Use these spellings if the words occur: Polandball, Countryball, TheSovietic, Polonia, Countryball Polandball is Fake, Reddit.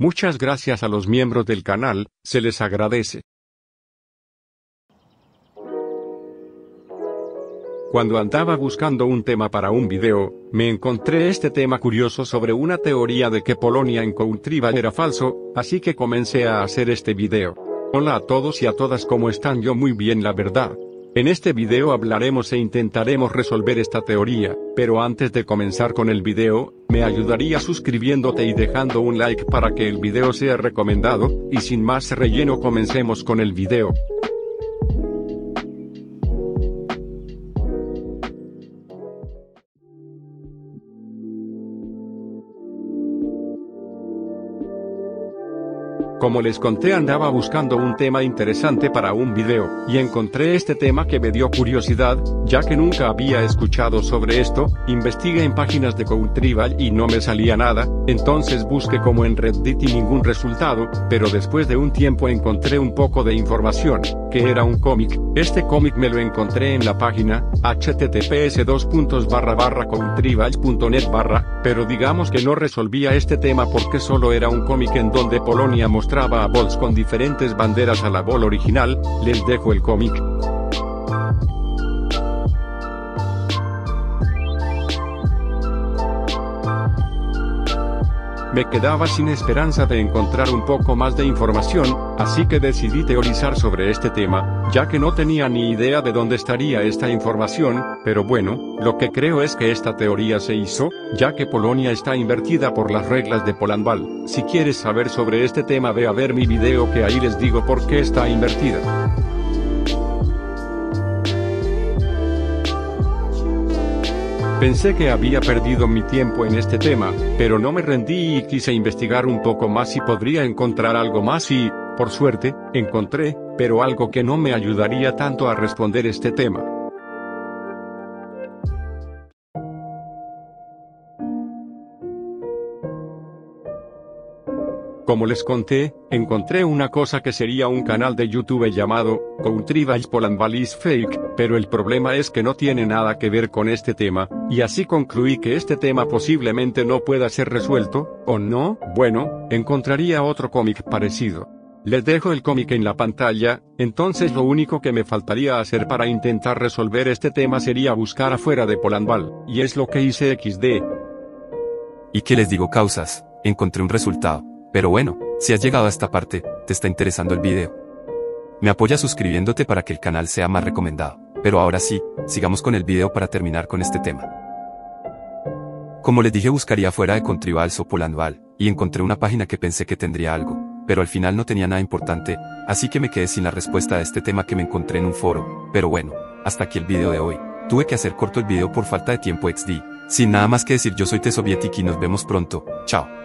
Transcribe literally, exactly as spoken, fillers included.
Muchas gracias a los miembros del canal, se les agradece. Cuando andaba buscando un tema para un video, me encontré este tema curioso sobre una teoría de que Polonia en Countryball era falso, así que comencé a hacer este video. Hola a todos y a todas, ¿cómo están? Yo muy bien, la verdad. En este video hablaremos e intentaremos resolver esta teoría, pero antes de comenzar con el video, me ayudaría suscribiéndote y dejando un like para que el video sea recomendado, y sin más relleno comencemos con el video. Como les conté, andaba buscando un tema interesante para un video, y encontré este tema que me dio curiosidad, ya que nunca había escuchado sobre esto. Investigué en páginas de Countryball y no me salía nada, entonces busqué como en Reddit y ningún resultado, pero después de un tiempo encontré un poco de información, que era un cómic. Este cómic me lo encontré en la página, https dos puntos barra barra countryball punto net barra, pero digamos que no resolvía este tema porque solo era un cómic en donde Polonia mostró Traba a balls con diferentes banderas a la ball original. Les dejo el cómic. Me quedaba sin esperanza de encontrar un poco más de información, así que decidí teorizar sobre este tema, ya que no tenía ni idea de dónde estaría esta información, pero bueno, lo que creo es que esta teoría se hizo, ya que Polonia está invertida por las reglas de Polandball. Si quieres saber sobre este tema, ve a ver mi video, que ahí les digo por qué está invertida. Pensé que había perdido mi tiempo en este tema, pero no me rendí y quise investigar un poco más si podría encontrar algo más y, por suerte, encontré, pero algo que no me ayudaría tanto a responder este tema. Como les conté, encontré una cosa que sería un canal de YouTube llamado Countryball Polandball is Fake, pero el problema es que no tiene nada que ver con este tema, y así concluí que este tema posiblemente no pueda ser resuelto, o no, bueno, encontraría otro cómic parecido. Les dejo el cómic en la pantalla. Entonces lo único que me faltaría hacer para intentar resolver este tema sería buscar afuera de Polandball, y es lo que hice equis de. ¿Y qué les digo, causas? Encontré un resultado. Pero bueno, si has llegado a esta parte, te está interesando el video. Me apoyas suscribiéndote para que el canal sea más recomendado. Pero ahora sí, sigamos con el video para terminar con este tema. Como les dije, buscaría fuera de Countryball o Polandball, y encontré una página que pensé que tendría algo, pero al final no tenía nada importante, así que me quedé sin la respuesta a este tema que me encontré en un foro. Pero bueno, hasta aquí el video de hoy. Tuve que hacer corto el video por falta de tiempo equis de. Sin nada más que decir, yo soy TheSovietic y nos vemos pronto. Chao.